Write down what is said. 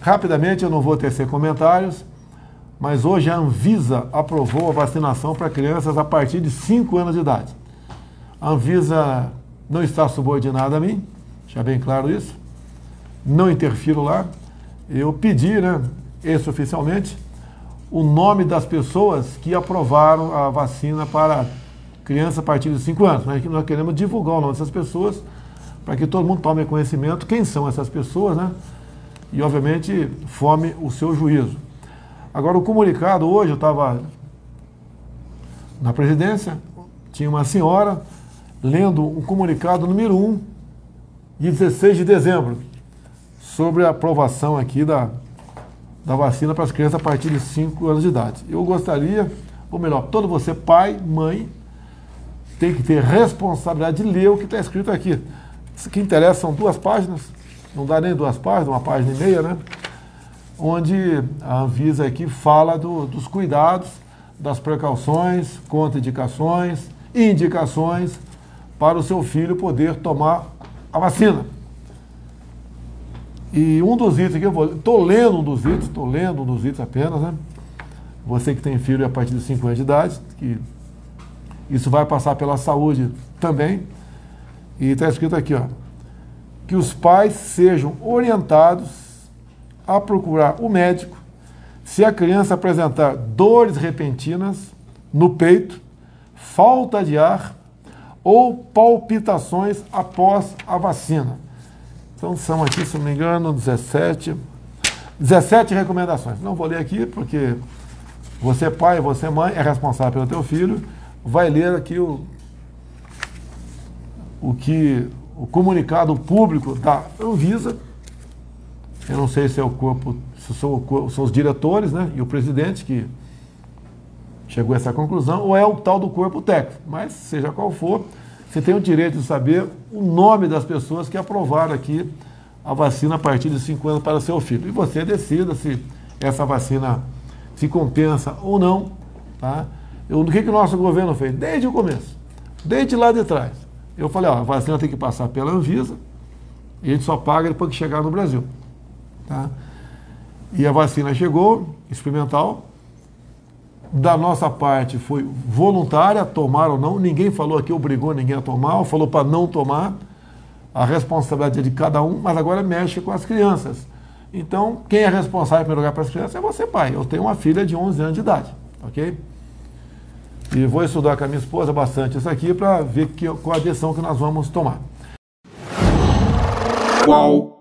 Rapidamente, eu não vou tecer comentários, mas hoje a Anvisa aprovou a vacinação para crianças a partir de 5 anos de idade. A Anvisa não está subordinada a mim, deixa bem claro isso, não interfiro lá. Eu pedi, né, extraoficialmente, o nome das pessoas que aprovaram a vacina para crianças a partir de 5 anos. Nós queremos divulgar o nome dessas pessoas para que todo mundo tome conhecimento quem são essas pessoas, né? E, obviamente, forme o seu juízo. Agora, o comunicado, hoje eu estava na presidência, tinha uma senhora lendo um comunicado número 1, de 16 de dezembro, sobre a aprovação aqui da vacina para as crianças a partir de 5 anos de idade. Eu gostaria, ou melhor, todo você, pai, mãe, tem que ter responsabilidade de ler o que está escrito aqui. Isso que interessa são 2 páginas, não dá nem 2 páginas, 1 página e meia, né? Onde a Anvisa aqui fala dos cuidados, das precauções, contraindicações, indicações para o seu filho poder tomar a vacina. E um dos itens que eu vou... Estou lendo um dos itens apenas, né? Você que tem filho a partir de 5 anos de idade, que isso vai passar pela saúde também. E está escrito aqui, ó, que os pais sejam orientados a procurar o médico se a criança apresentar dores repentinas no peito, falta de ar ou palpitações após a vacina. Então são aqui, se não me engano, 17 recomendações. Não vou ler aqui porque você pai, você mãe, é responsável pelo teu filho, vai ler aqui o comunicado público da Anvisa. Eu não sei se é o corpo, se são os diretores, né, e o presidente que chegou a essa conclusão, ou é o tal do corpo técnico. Mas, seja qual for, você tem o direito de saber o nome das pessoas que aprovaram aqui a vacina a partir de 5 anos para seu filho. E você decida se essa vacina se compensa ou não. Tá? O que o nosso governo fez? Desde o começo, desde lá de trás. Eu falei, ó, a vacina tem que passar pela Anvisa e a gente só paga depois que chegar no Brasil. Tá? E a vacina chegou, experimental. Da nossa parte foi voluntária, tomar ou não. Ninguém falou aqui, obrigou ninguém a tomar, ou falou para não tomar. A responsabilidade é de cada um, mas agora mexe com as crianças. Então, quem é responsável em primeiro lugar para as crianças é você, pai. Eu tenho uma filha de 11 anos de idade, ok? E vou estudar com a minha esposa bastante isso aqui para ver qual a decisão que nós vamos tomar. Uau!